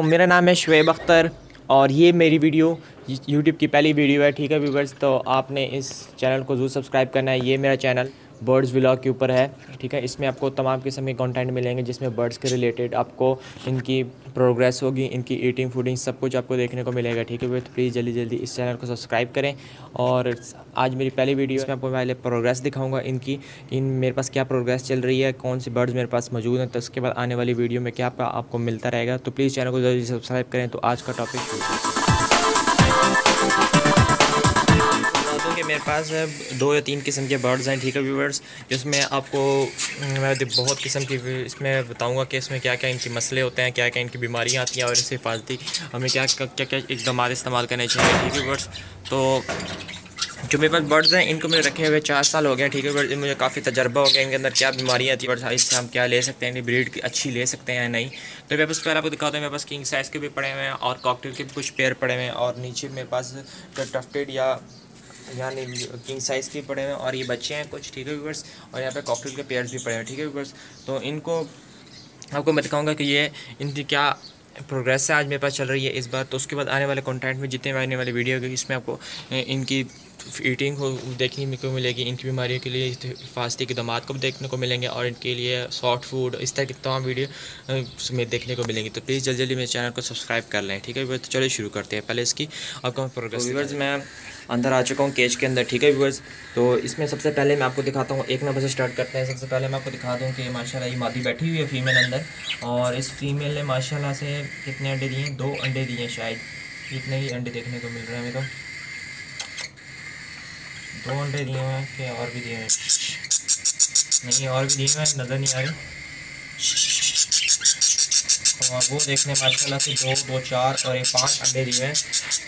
वालेकुम, मेरा नाम है श्वेब अख्तर और ये मेरी वीडियो यूट्यूब की पहली वीडियो है। ठीक है व्यूवर्स, तो आपने इस चैनल को ज़रूर सब्सक्राइब करना है। ये मेरा चैनल बर्ड्स व्लॉग के ऊपर है। ठीक है, इसमें आपको तमाम किस्म के कंटेंट मिलेंगे जिसमें बर्ड्स के रिलेटेड आपको इनकी प्रोग्रेस होगी, इनकी ईटिंग फूडिंग सब कुछ आपको देखने को मिलेगा। ठीक है, तो प्लीज़ जल्दी जल्दी इस चैनल को सब्सक्राइब करें। और आज मेरी पहली वीडियो में आपको पहले प्रोग्रेस दिखाऊंगा इनकी, इन मेरे पास क्या प्रोग्रेस चल रही है, कौन से बर्ड्स मेरे पास मौजूद हैं। तो उसके बाद आने वाली वीडियो में क्या आपको मिलता रहेगा, तो प्लीज़ चैनल को जल्दी सब्सक्राइब करें। तो आज का टॉपिक कि मेरे पास दो या तीन किस्म के बर्ड्स हैं। ठीक है व्यूवर्स, जिसमें आपको मैं बहुत किस्म की इसमें बताऊंगा कि इसमें क्या क्या इनके मसले होते हैं, क्या क्या इनकी बीमारियां आती हैं और इससे हिफाजती हमें क्या क्या क्या, क्या एकदम इस्तेमाल करने चाहिए। ठीक है व्यूवर्स, तो जो मेरे पास बर्ड्स हैं इनको मैंने रखे हुए 4 साल हो गए। ठीक है व्यूवर्स, मुझे काफ़ी तजर्बा हो गया इनके अंदर क्या बीमारियाँ आती है, इससे हम क्या ले सकते हैं, ब्रीड अच्छी ले सकते हैं या नहीं। तो मेरे पास पहले आपको दिखाता हूँ, मेरे पास किंग साइज़ के भी पड़े हुए हैं और कॉकटेल के भी कुछ पेयर पड़े हुए हैं और नीचे मेरे पास टफ्टेड या यानी किंग साइज़ के पड़े हुए हैं और ये बच्चे हैं कुछ। ठीक है व्यूवर्स, और यहाँ पे कॉकटेल के पेयर्स भी पड़े हैं। ठीक है व्यूवर्स, तो इनको आपको मैं दिखाऊंगा कि ये इनकी क्या प्रोग्रेस है आज मेरे पास चल रही है इस बार। तो उसके बाद आने वाले कंटेंट में जितने आने वाले वीडियो होगी इसमें आपको इनकी ईटिंग देखने को मिलेगी, इनकी बीमारियों के लिए हिफाजती इक़दाम को देखने को मिलेंगे और इनके लिए सॉफ्ट फूड इस तरह की तमाम वीडियो उसमें देखने को मिलेंगी। तो प्लीज़ जल्दी जल्दी मेरे चैनल को सब्सक्राइब कर लें। ठीक है व्यूवर्स, तो चलिए शुरू करते हैं। पहले इसकी आपको प्रोग्रेस। व्यूवर्स मैं अंदर आ चुका हूँ केज के अंदर। ठीक है व्यूवर्स, तो इसमें सबसे पहले मैं आपको दिखाता हूँ, एक नंबर से स्टार्ट करते हैं। सबसे पहले मैं आपको दिखा दूँ कि माशाल्लाह ये मादी बैठी हुई है फीमेल अंदर, और इस फीमेल ने माशाल्लाह से कितने अंडे दिए, 2 अंडे दिए शायद, इतने ही अंडे देखने को मिल रहे हैं मेरे को। 2 अंडे दिए हुए हैं कि और भी दिए हुए हैं, नहीं और भी दिए हुए हैं, नज़र नहीं आ रही। और वो देखने माशाल्लाह से 2, 2, 4 और ये 5 अंडे दिए हैं।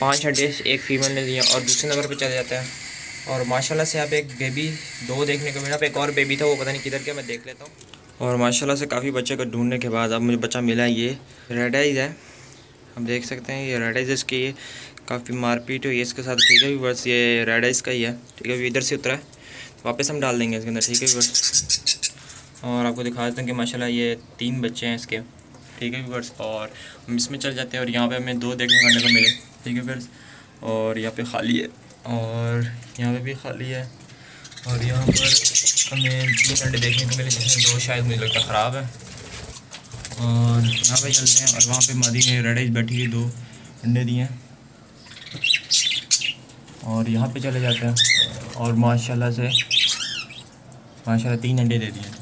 5 अंडे एक फीमेल ने दिए और दूसरे नंबर पे चले जाते हैं। और माशाल्लाह से आप एक बेबी 2 देखने को मिला, आप एक और बेबी था वो पता नहीं किधर के, मैं देख लेता हूँ। और माशाल्लाह से काफ़ी बच्चे को ढूंढने के बाद अब मुझे बच्चा मिला। ये रेड आइज है, हम देख सकते हैं ये रेड आइज, इसकी काफ़ी मारपीट हुई है इसके साथ। ठीक है व्यूवर्स, ये रेड आइज का ही है। ठीक है, इधर से उतरा है, वापस हम डाल देंगे इसके अंदर। ठीक है व्यूवर्स, और आपको दिखा देते हैं कि माशाल्लाह ये 3 बच्चे हैं इसके। ठीक है व्यूवर्स, और हम इसमें चल जाते हैं और यहाँ पे हमें 2 देखने को मिले। ठीक है व्यूवर्स, और यहाँ पे खाली है और यहाँ पर भी खाली है और यहाँ पर हमें 3 अंडे देखने को मिले, जिसमें 2 शायद मुझे लगता ख़राब है। और यहाँ पर चलते हैं और वहाँ पर मादी ने रेड आइज बैठी है, 2 अंडे दिए हैं। और यहाँ पे चले जाते हैं और माशाल्लाह से 3 अंडे दे दिए।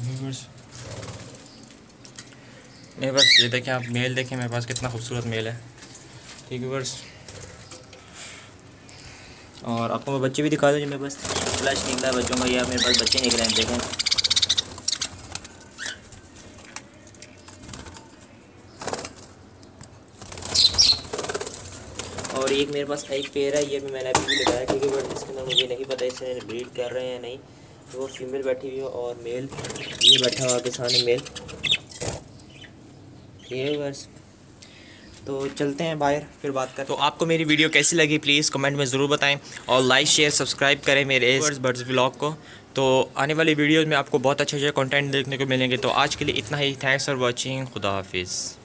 मेरे पास ये देखें आप, मेल देखें मेरे पास कितना खूबसूरत मेल है। ठीक है बस, और आपको मैं बच्चे भी दिखा दूँ जो मेरे पास फ्लैश निकला है बच्चों का। ये मेरे पास बच्चे निकले हैं, देखें। और एक मेरे पास एक पेयर है, ये भी मैंने अभी भी लगाया। ठीक है बट इसके अंदर मुझे नहीं पता इससे ब्रीड कर रहे हैं या नहीं। तो वो फीमेल बैठी हुई है और मेल ये बैठा हुआ के सामने मेल। ये बस, तो चलते हैं बाहर फिर बात करें। तो आपको मेरी वीडियो कैसी लगी प्लीज़ कमेंट में ज़रूर बताएं और लाइक शेयर सब्सक्राइब करें मेरे इस बर्ड्स व्लॉग को। तो आने वाली वीडियोज़ में आपको बहुत अच्छे अच्छे कॉन्टेंट देखने को मिलेंगे। तो आज के लिए इतना ही, थैंक्स फॉर वॉचिंग, खुदा हाफिज़।